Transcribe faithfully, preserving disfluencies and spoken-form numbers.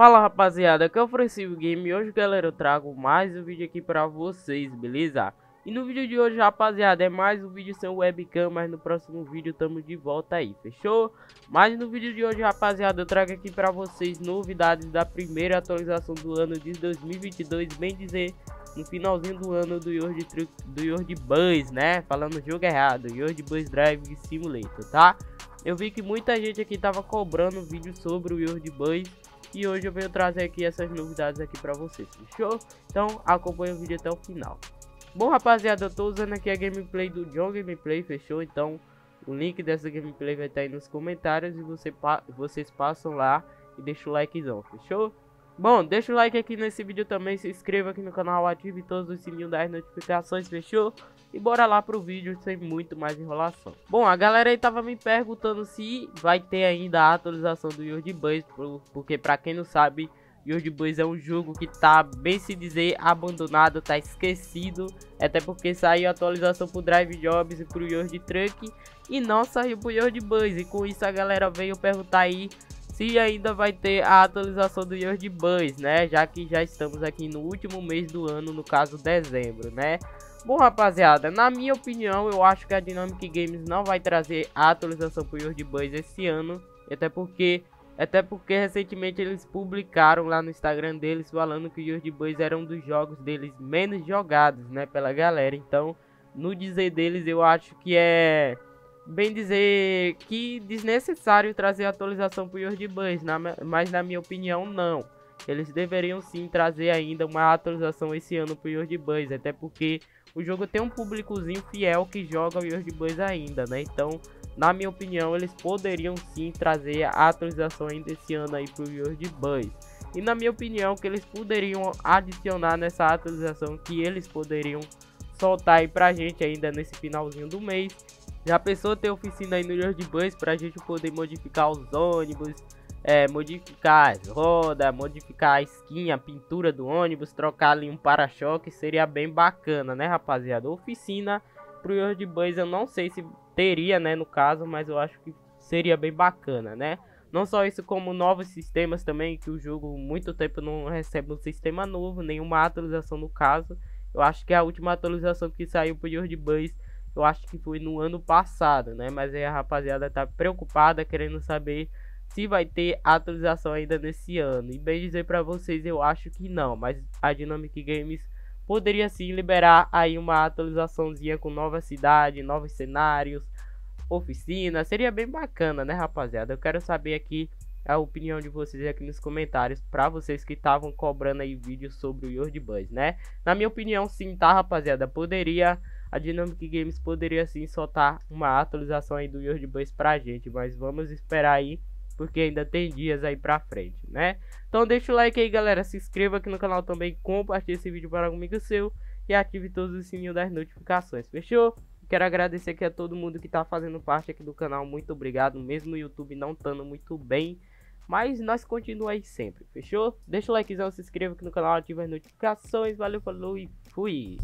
Fala rapaziada, aqui é o Francivio Gamer e hoje galera eu trago mais um vídeo aqui pra vocês, beleza? E no vídeo de hoje rapaziada, é mais um vídeo sem webcam, mas no próximo vídeo tamo de volta aí, fechou? Mas no vídeo de hoje rapaziada, eu trago aqui pra vocês novidades da primeira atualização do ano de dois mil e vinte e dois, bem dizer, no finalzinho do ano do World, do World Bus, né? Falando jogo errado, World Bus Driving Simulator, tá? Eu vi que muita gente aqui tava cobrando vídeo sobre o World Bus e hoje eu venho trazer aqui essas novidades aqui pra vocês, fechou? Então acompanha o vídeo até o final. Bom rapaziada, eu tô usando aqui a gameplay do John Gameplay, fechou? Então o link dessa gameplay vai estar aí nos comentários e você pa vocês passam lá e deixam o likezão, fechou? Bom, deixa o like aqui nesse vídeo também, se inscreva aqui no canal, ative todos os sininhos das notificações, fechou? E bora lá pro vídeo sem muito mais enrolação. Bom, a galera aí tava me perguntando se vai ter ainda a atualização do World Bus, porque pra quem não sabe, World Bus é um jogo que tá, bem se dizer, abandonado, tá esquecido. Até porque saiu a atualização pro Drive Jobs e pro World Truck e não saiu pro World Bus. E com isso a galera veio perguntar aí se ainda vai ter a atualização do World Bus, né? Já que já estamos aqui no último mês do ano, no caso dezembro, né? Bom rapaziada, na minha opinião eu acho que a Dynamic Games não vai trazer a atualização pro World Bus esse ano, até porque, até porque recentemente eles publicaram lá no Instagram deles falando que o World Bus era um dos jogos deles menos jogados, né, pela galera. Então no dizer deles eu acho que é, bem dizer, que desnecessário trazer a atualização pro World Bus, na, mas na minha opinião não. Eles deveriam sim trazer ainda uma atualização esse ano pro World Bus, até porque o jogo tem um públicozinho fiel que joga o World Bus ainda, né? Então, na minha opinião, eles poderiam sim trazer a atualização ainda esse ano aí pro World Bus. E na minha opinião, que eles poderiam adicionar nessa atualização, que eles poderiam soltar aí pra gente ainda nesse finalzinho do mês. Já pensou ter oficina aí no World Bus pra gente poder modificar os ônibus, É, modificar as rodas, modificar a skin, a pintura do ônibus, trocar ali um para-choque, seria bem bacana, né rapaziada? Oficina pro World Bus eu não sei se teria, né, no caso, mas eu acho que seria bem bacana, né? Não só isso, como novos sistemas também, que o jogo muito tempo não recebe um sistema novo, nenhuma atualização no caso. Eu acho que a última atualização que saiu pro World Bus, eu acho que foi no ano passado, né? Mas aí a rapaziada tá preocupada, querendo saber se vai ter atualização ainda nesse ano. E bem dizer pra vocês, eu acho que não, mas a Dynamic Games poderia sim liberar aí uma atualizaçãozinha com nova cidade, novos cenários, oficina. Seria bem bacana, né rapaziada? Eu quero saber aqui a opinião de vocês aqui nos comentários, pra vocês que estavam cobrando aí vídeos sobre o World Bus, né? Na minha opinião sim, tá rapaziada? Poderia, a Dynamic Games poderia sim soltar uma atualização aí do World Bus pra gente, mas vamos esperar aí, porque ainda tem dias aí pra frente, né? Então deixa o like aí galera, se inscreva aqui no canal também, compartilhe esse vídeo para um amigo seu e ative todos os sininhos das notificações, fechou? Quero agradecer aqui a todo mundo que tá fazendo parte aqui do canal, muito obrigado, mesmo o YouTube não estando muito bem, mas nós continuamos aí sempre, fechou? Deixa o likezão, se inscreva aqui no canal, ative as notificações, valeu, falou e fui!